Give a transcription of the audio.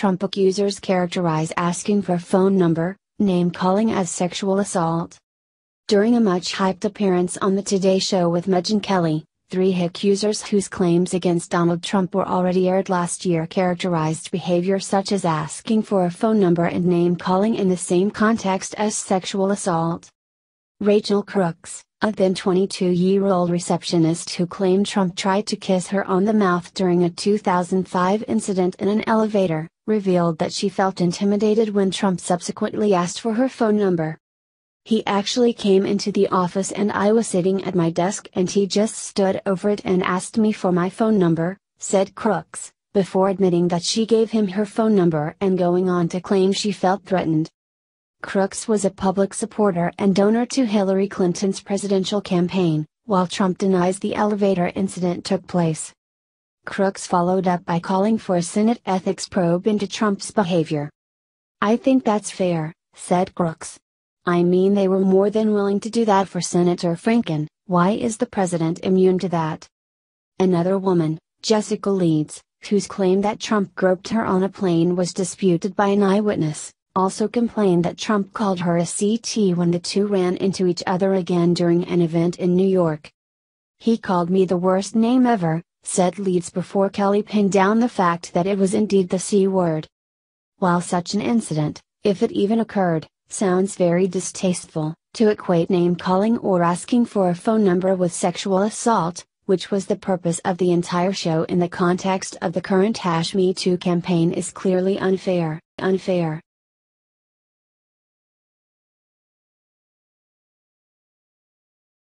Trump accusers characterize asking for phone number, name-calling as sexual assault. During a much-hyped appearance on the Today Show with Megyn Kelly, three accusers whose claims against Donald Trump were already aired last year characterized behavior such as asking for a phone number and name-calling in the same context as sexual assault. Rachel Crooks, a then 22-year-old receptionist who claimed Trump tried to kiss her on the mouth during a 2005 incident in an elevator, revealed that she felt intimidated when Trump subsequently asked for her phone number. "He actually came into the office and I was sitting at my desk and he just stood over it and asked me for my phone number," said Crooks, before admitting that she gave him her phone number and going on to claim she felt threatened. Crooks was a public supporter and donor to Hillary Clinton's presidential campaign, while Trump denies the elevator incident took place. Crooks followed up by calling for a Senate ethics probe into Trump's behavior. "I think that's fair," said Crooks. "I mean, they were more than willing to do that for Senator Franken, why is the president immune to that?" Another woman, Jessica Leeds, whose claim that Trump groped her on a plane was disputed by an eyewitness, also complained that Trump called her a CT when the two ran into each other again during an event in New York. "He called me the worst name ever," said Leeds before Kelly pinned down the fact that it was indeed the C word. While such an incident, if it even occurred, sounds very distasteful, to equate name-calling or asking for a phone number with sexual assault, which was the purpose of the entire show in the context of the current #MeToo campaign, is clearly unfair.